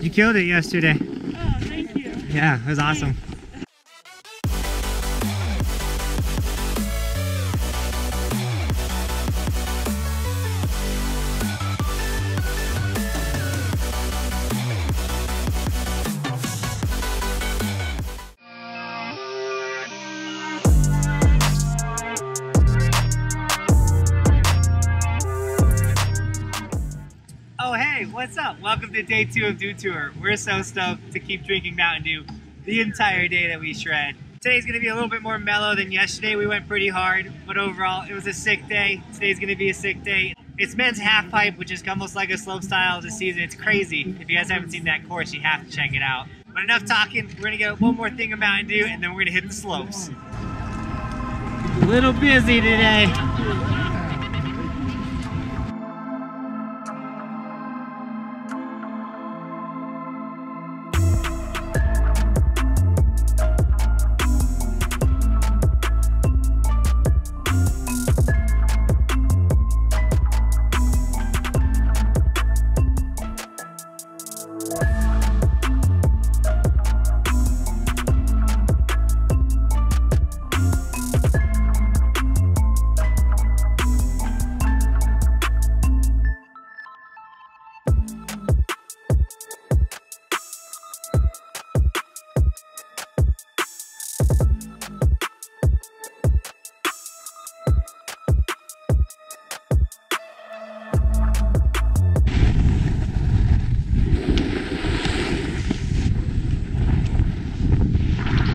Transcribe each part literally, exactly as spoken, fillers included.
You killed it yesterday. Oh, thank you. Yeah, it was awesome. Thanks. What's up? Welcome to day two of Dew Tour. We're so stoked to keep drinking Mountain Dew the entire day that we shred. Today's going to be a little bit more mellow than yesterday. We went pretty hard, but overall it was a sick day. Today's going to be a sick day. It's men's half pipe, which is almost like a slope style this season. It's crazy. If you guys haven't seen that course, you have to check it out. But enough talking. We're going to get one more thing of Mountain Dew and then we're going to hit the slopes. A little busy today.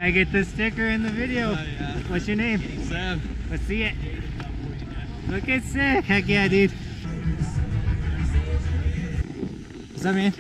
I get the sticker in the video. Oh, yeah. What's your name? Sam. Let's see it. Look at Sam. Heck yeah, dude. What's up, man?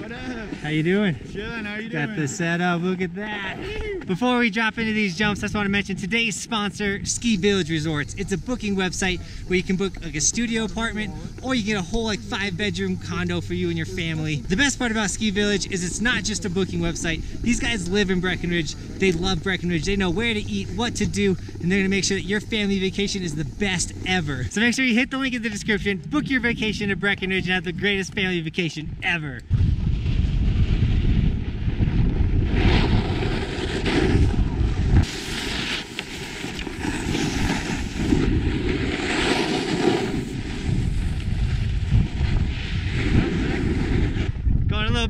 What up? How you doing? Chilling, how you doing? Got the setup, look at that. Before we drop into these jumps, I just want to mention today's sponsor, Ski Village Resorts. It's a booking website where you can book like a studio apartment or you get a whole like five bedroom condo for you and your family. The best part about Ski Village is it's not just a booking website. These guys live in Breckenridge. They love Breckenridge. They know where to eat, what to do, and they're gonna make sure that your family vacation is the best ever. So make sure you hit the link in the description, book your vacation to Breckenridge, and have the greatest family vacation ever.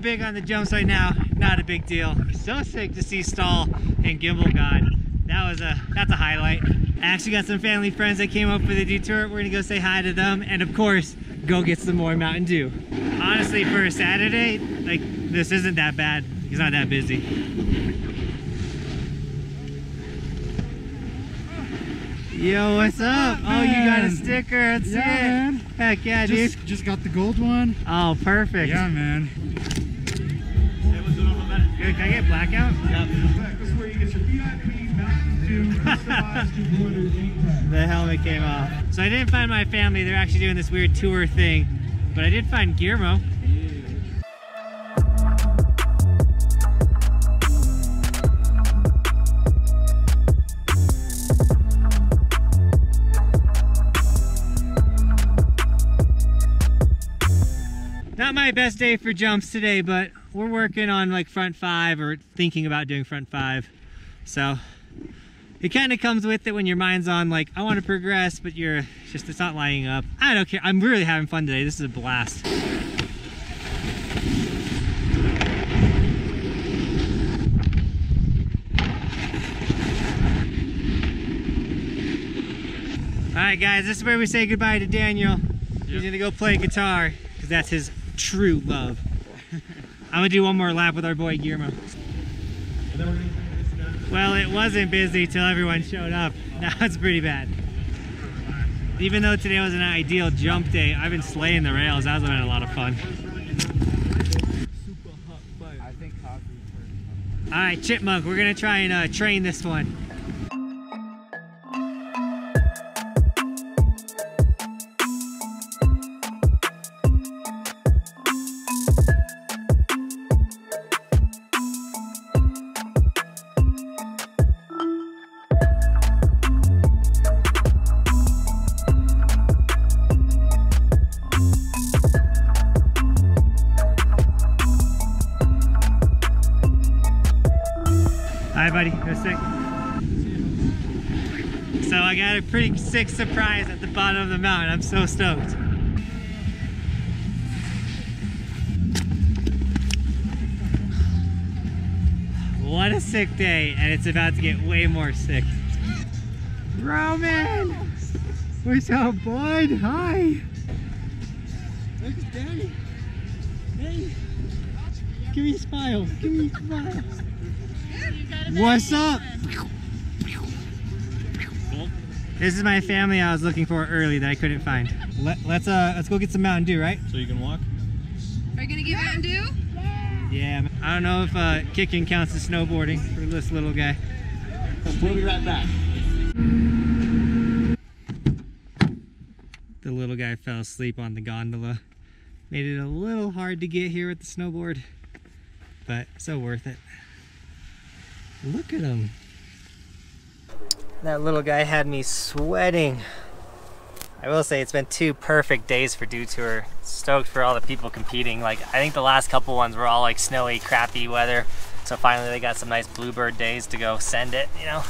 Big on the jumps right now, not a big deal. So sick to see Stahl and Gimbal God. That was a that's a highlight. I actually got some family friends that came up for the Dew Tour. We're gonna go say hi to them and of course go get some more Mountain Dew. Honestly, for a Saturday, like this isn't that bad. It's not that busy. Yo, what's up? Oh, you got a sticker. That's yeah, it. Man. Heck yeah, just, dude. Just got the gold one. Oh, perfect. Yeah, man. Can I get blackout? Yep. This is where you get your V I P Mountain Dew customized to Boyd ink. The helmet came off. So I didn't find my family. They're actually doing this weird tour thing, but I did find Guillermo. Not my best day for jumps today, but we're working on like front five or thinking about doing front five. So it kind of comes with it when your mind's on like, I want to progress, but you're just, it's not lining up. I don't care. I'm really having fun today. This is a blast. All right, guys, this is where we say goodbye to Daniel. Yep. He's gonna go play guitar because that's his true love. I'm gonna do one more lap with our boy Guillermo. Well, it wasn't busy till everyone showed up. Now it's pretty bad. Even though today was an ideal jump day, I've been slaying the rails. That was been a lot of fun. All right, chipmunk, we're gonna try and uh, train this one. Hi, buddy. Go sick. So I got a pretty sick surprise at the bottom of the mountain. I'm so stoked. What a sick day, and it's about to get way more sick. Roman! What's up, Boyd? Hi! Look at Danny! Hey! Give me a smile! Give me a smile! What's up? This is my family I was looking for early that I couldn't find. Let, let's uh, let's go get some Mountain Dew, right? So you can walk? Are you gonna get Mountain Dew? Yeah, I don't know if uh, kicking counts as snowboarding for this little guy. We'll be right back. The little guy fell asleep on the gondola. Made it a little hard to get here with the snowboard, but so worth it. Look at him. That little guy had me sweating. I will say it's been two perfect days for Dew Tour. Stoked for all the people competing. Like, I think the last couple ones were all like snowy, crappy weather. So finally they got some nice bluebird days to go send it, you know?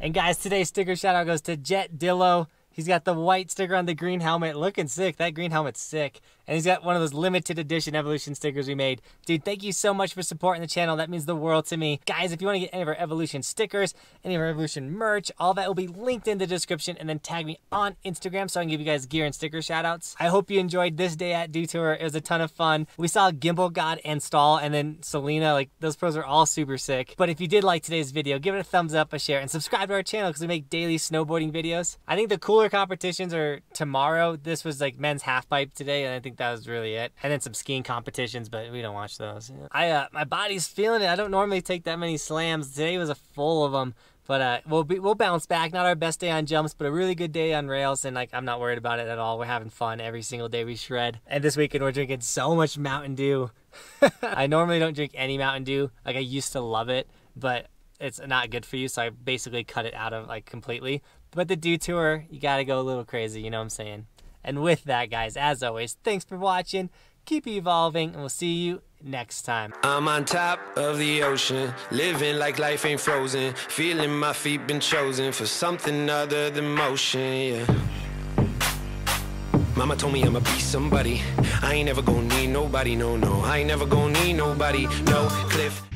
And guys, today's sticker shout out goes to Jet Dillo. He's got the white sticker on the green helmet, looking sick. That green helmet's sick. And he's got one of those limited edition Evolution stickers we made. Dude, thank you so much for supporting the channel. That means the world to me. Guys, if you want to get any of our Evolution stickers, any of our Evolution merch, all that will be linked in the description, and then tag me on Instagram so I can give you guys gear and sticker shout outs. I hope you enjoyed this day at Dew Tour. It was a ton of fun. We saw Gimbal God and Stahl, and then Selena. Like, those pros are all super sick. But if you did like today's video, give it a thumbs up, a share, and subscribe to our channel because we make daily snowboarding videos. I think the cool competitions are tomorrow. This was like men's half pipe today, and I think that was really it, and then some skiing competitions, but we don't watch those. I uh my body's feeling it. I don't normally take that many slams. Today was a full of them, but uh we'll be we'll bounce back. Not our best day on jumps, but a really good day on rails, and like I'm not worried about it at all. We're having fun every single day we shred, and this weekend we're drinking so much Mountain Dew. I normally don't drink any Mountain Dew. Like, I used to love it, but it's not good for you, so I basically cut it out of like completely. But the Dew Tour, you gotta go a little crazy, you know what I'm saying? And with that, guys, as always, thanks for watching, keep evolving, and we'll see you next time. I'm on top of the ocean, living like life ain't frozen, feeling my feet been chosen for something other than motion, yeah. Mama told me I'ma be somebody, I ain't never gonna need nobody, no, no, I ain't never gonna need nobody, no, Cliff.